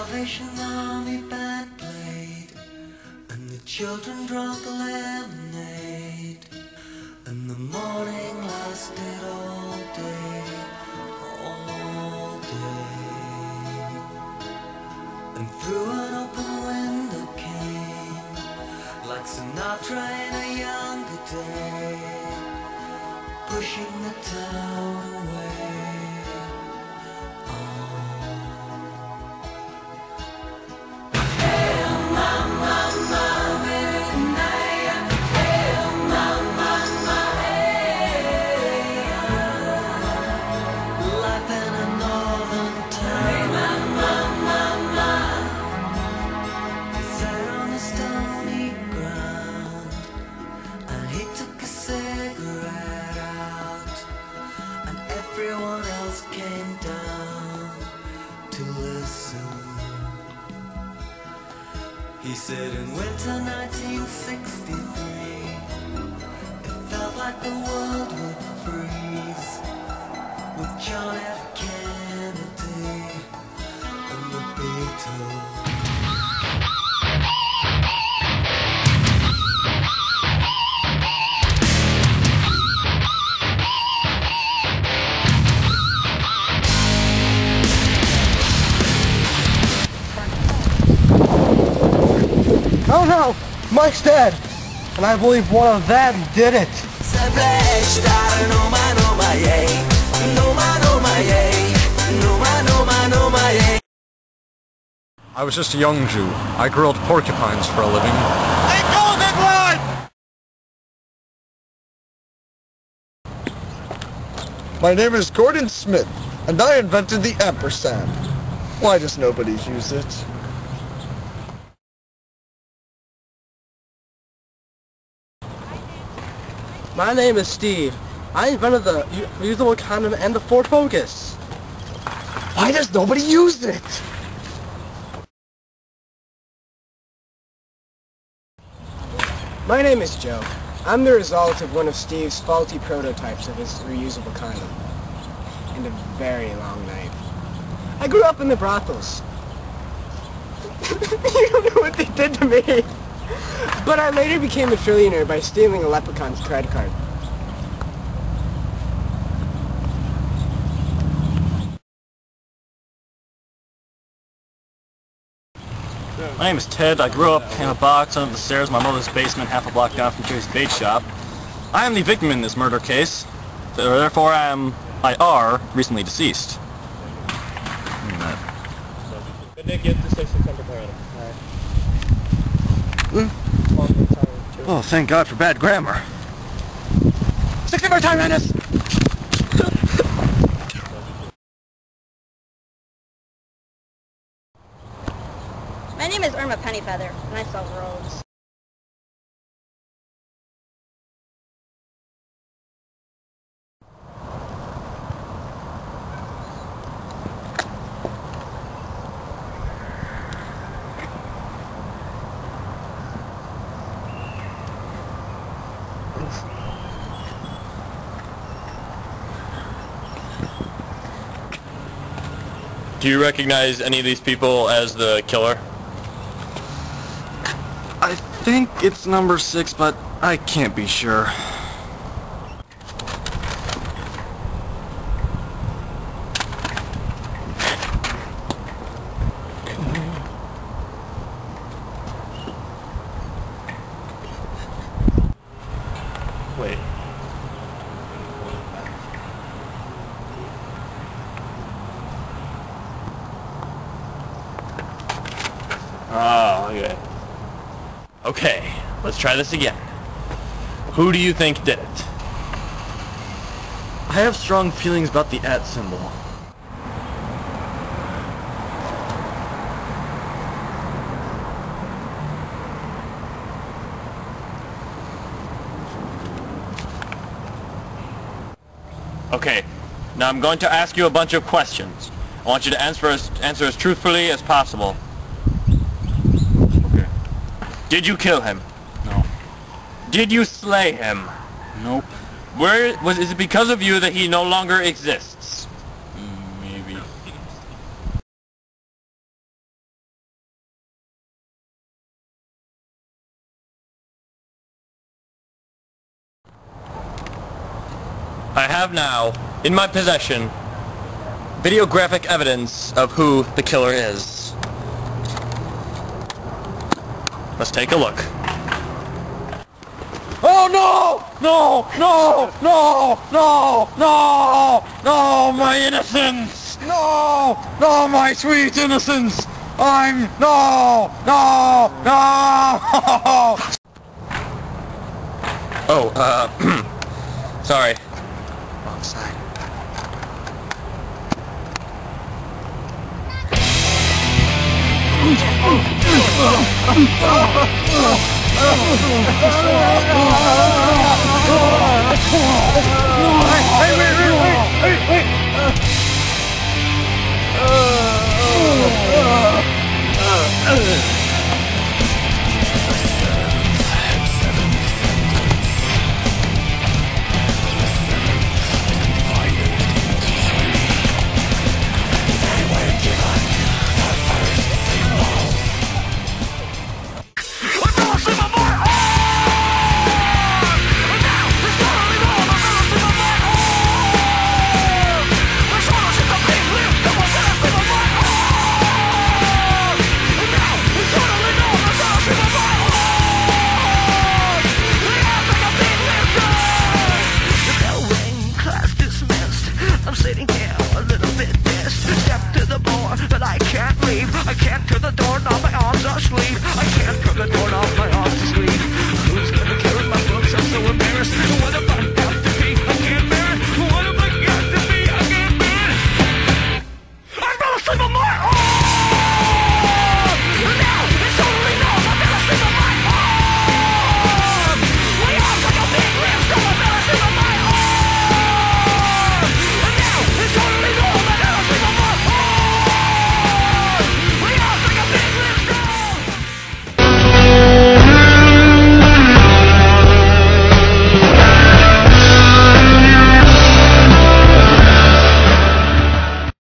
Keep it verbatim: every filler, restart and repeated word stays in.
Salvation Army band played, and the children drank the lemonade, and the morning lasted all day, all day. And through an open window came, like Sinatra in a younger day, pushing the town away. He said in winter nineteen sixty-three, it felt like the world would freeze with John F. Kennedy and the Beatles. Oh no! Mike's dead! And I believe one of them did it! I was just a young Jew. I grilled porcupines for a living. They called it one! My name is Gordon Smith, and I invented the ampersand. Why does nobody use it? My name is Steve. I invented the reusable condom and the Ford Focus. Why does nobody use it? My name is Joe. I'm the result of one of Steve's faulty prototypes of his reusable condom. And a very long night. I grew up in the brothels. You don't know what they did to me. But I later became a trillionaire by stealing a leprechaun's credit card. My name is Ted. I grew up in a box under the stairs of my mother's basement half a block down from Jerry's Bait Shop. I am the victim in this murder case. Therefore I am, I are, recently deceased. Mm. Oh, thank God for bad grammar. sixty more time, Ennis! My name is Irma Pennyfeather, and I sell rolls. Do you recognize any of these people as the killer? I think it's number six, but I can't be sure. Wait. Oh, okay. Okay, let's try this again. Who do you think did it? I have strong feelings about the at symbol. Okay, now I'm going to ask you a bunch of questions. I want you to answer as, answer as truthfully as possible. Okay. Did you kill him? No. Did you slay him? Nope. Where was? Is it because of you that he no longer exists? Maybe. I have now, in my possession, videographic evidence of who the killer is. Let's take a look. Oh no! No! No! No! No! No! No! My innocence! No! No, my sweet innocence! I'm... No! No! No! Oh, uh... sorry. Wrong side. Hey, wait, wait, wait, wait, wait! Uh... I can't turn the door, now my arms are asleep. I can't turn the door, now my arms are asleep.